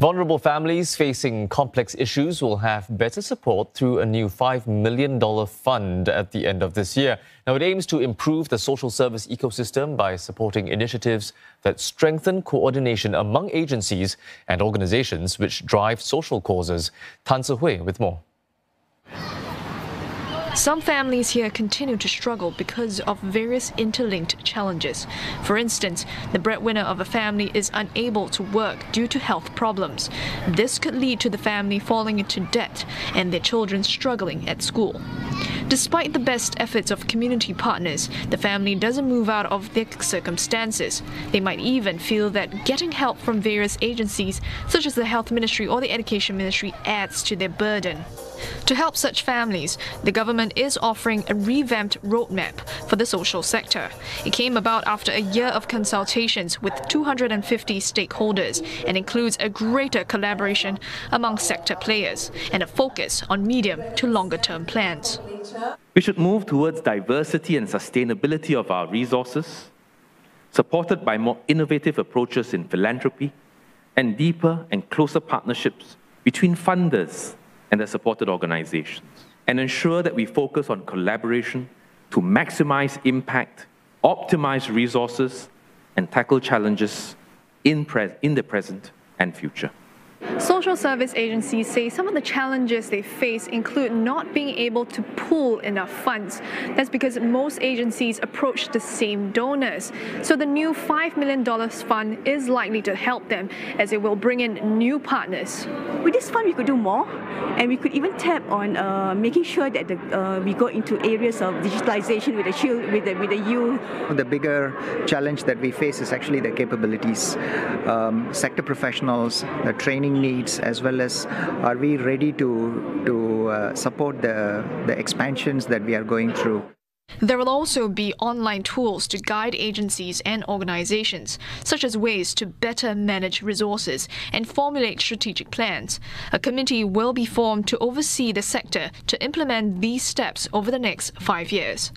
Vulnerable families facing complex issues will have better support through a new $5 million fund at the end of this year. Now, it aims to improve the social service ecosystem by supporting initiatives that strengthen coordination among agencies and organizations which drive social causes. Tan Zihui with more. Some families here continue to struggle because of various interlinked challenges. For instance, the breadwinner of a family is unable to work due to health problems. This could lead to the family falling into debt and their children struggling at school. Despite the best efforts of community partners, the family doesn't move out of their circumstances. They might even feel that getting help from various agencies, such as the Health Ministry or the Education Ministry, adds to their burden. To help such families, the government is offering a revamped roadmap for the social sector. It came about after a year of consultations with 250 stakeholders and includes a greater collaboration among sector players and a focus on medium to longer-term plans. We should move towards diversity and sustainability of our resources, supported by more innovative approaches in philanthropy and deeper and closer partnerships between funders and their supported organizations, and ensure that we focus on collaboration to maximize impact, optimize resources, and tackle challenges in the present and future. Social service agencies say some of the challenges they face include not being able to pool enough funds. That's because most agencies approach the same donors. So the new $5 million fund is likely to help them, as it will bring in new partners. With this fund, we could do more, and we could even tap on making sure that we go into areas of digitalization with the children, with the youth. The bigger challenge that we face is actually the capabilities, sector professionals, the training needs, as well as are we ready to support the expansions that we are going through. There will also be online tools to guide agencies and organizations, such as ways to better manage resources and formulate strategic plans. A committee will be formed to oversee the sector to implement these steps over the next 5 years.